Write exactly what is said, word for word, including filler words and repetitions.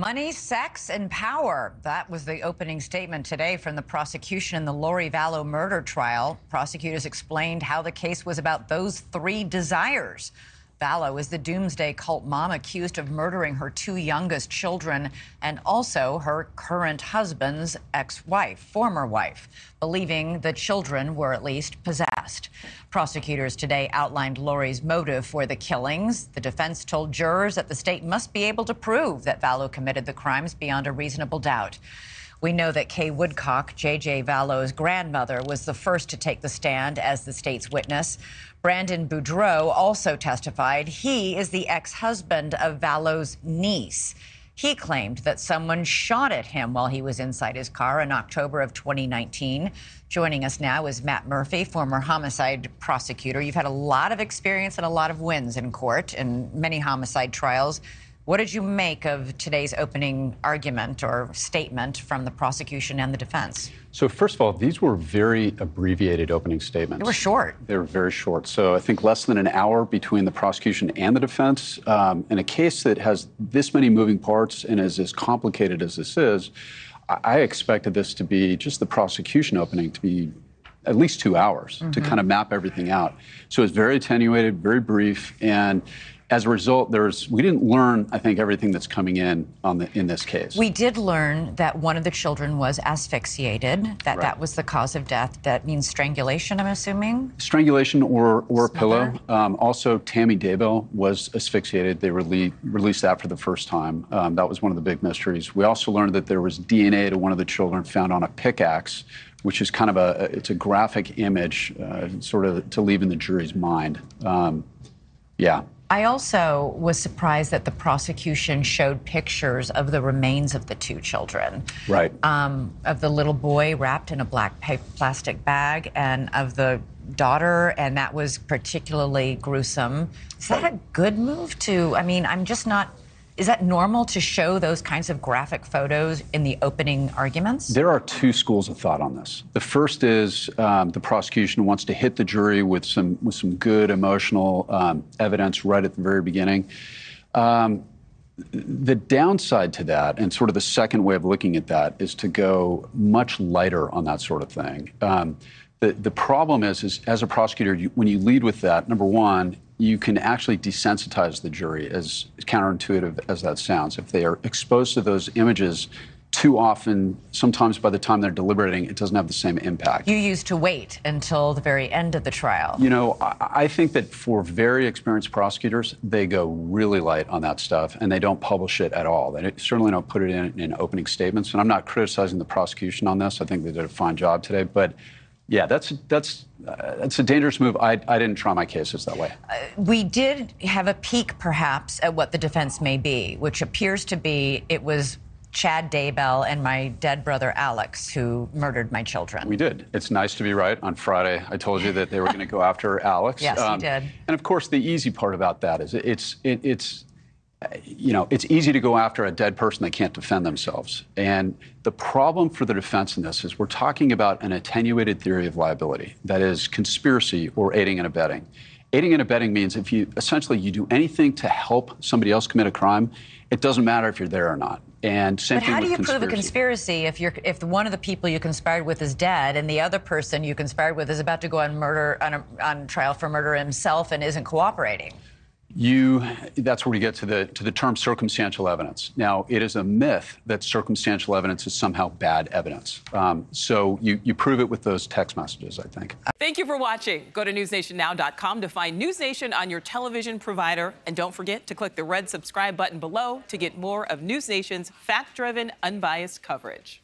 Money, sex, and power. That was the opening statement today from the prosecution in the Lori Vallow murder trial. Prosecutors explained how the case was about those three desires. Vallow is the doomsday cult mom accused of murdering her two youngest children and also her current husband's ex-wife, former wife, believing the children were at least possessed. Prosecutors today outlined Lori's motive for the killings. The defense told jurors that the state must be able to prove that Vallow committed the crimes beyond a reasonable doubt. We know that Kay Woodcock, J J Vallow's grandmother, was the first to take the stand as the state's witness. Brandon Boudreaux also testified. He is the ex-husband of Vallow's niece. He claimed that someone shot at him while he was inside his car in October of twenty nineteen. Joining us now is Matt Murphy, former homicide prosecutor. You've had a lot of experience and a lot of wins in court in many homicide trials. What did you make of today's opening argument or statement from the prosecution and the defense? So first of all, these were very abbreviated opening statements. They were short. They were very short. So I think less than an hour between the prosecution and the defense. Um, in a case that has this many moving parts and is as complicated as this is, I, I expected this to be just the prosecution opening to be at least two hours mm-hmm. to kind of map everything out. So it's very attenuated, very brief, and as a result, there's we didn't learn, I think, everything that's coming in on the, in this case. We did learn that one of the children was asphyxiated, that right. that was the cause of death. That means strangulation, I'm assuming? Strangulation or, or a pillow. Um, also, Tammy Daybell was asphyxiated. They rele released that for the first time. Um, that was one of the big mysteries. We also learned that there was D N A to one of the children found on a pickaxe, which is kind of a, it's a graphic image, uh, sort of to leave in the jury's mind. Um, yeah. I also was surprised that the prosecution showed pictures of the remains of the two children. Right. Um, of the little boy wrapped in a black plastic bag and of the daughter, and that was particularly gruesome. Is that a good move to, I mean, I'm just not, is that normal to show those kinds of graphic photos in the opening arguments? There are two schools of thought on this. The first is um, the prosecution wants to hit the jury with some with some good emotional um, evidence right at the very beginning. Um, the downside to that, and sort of the second way of looking at that, is to go much lighter on that sort of thing. Um, the, the problem is, is, as a prosecutor, you, when you lead with that, number one, you can actually desensitize the jury, as counterintuitive as that sounds. If they are exposed to those images too often, sometimes by the time they're deliberating, it doesn't have the same impact. You used to wait until the very end of the trial. You know, I think that for very experienced prosecutors, they go really light on that stuff, and they don't publish it at all. They certainly don't put it in, in opening statements, and I'm not criticizing the prosecution on this. I think they did a fine job today, but yeah, that's that's uh, that's a dangerous move. I, I didn't try my cases that way. Uh, we did have a peek, perhaps, at what the defense may be, which appears to be it was Chad Daybell and my dead brother Alex who murdered my children. We did. It's nice to be right. On Friday, I told you that they were going to go after Alex. Yes, um, you did. And of course, the easy part about that is it's it, it's. you know, it's easy to go after a dead person that can't defend themselves. And the problem for the defense in this is we're talking about an attenuated theory of liability, that is conspiracy or aiding and abetting. Aiding and abetting means if you essentially you do anything to help somebody else commit a crime, it doesn't matter if you're there or not. And same thing with conspiracy. But how do you prove a conspiracy if you're if one of the people you conspired with is dead and the other person you conspired with is about to go on murder on, a, on trial for murder himself and isn't cooperating? You, that's where we get to the to the term circumstantial evidence. Now, it is a myth that circumstantial evidence is somehow bad evidence. Um, so you, you prove it with those text messages, I think. Thank you for watching. Go to news nation now dot com to find NewsNation on your television provider. And don't forget to click the red subscribe button below to get more of NewsNation's fact-driven, unbiased coverage.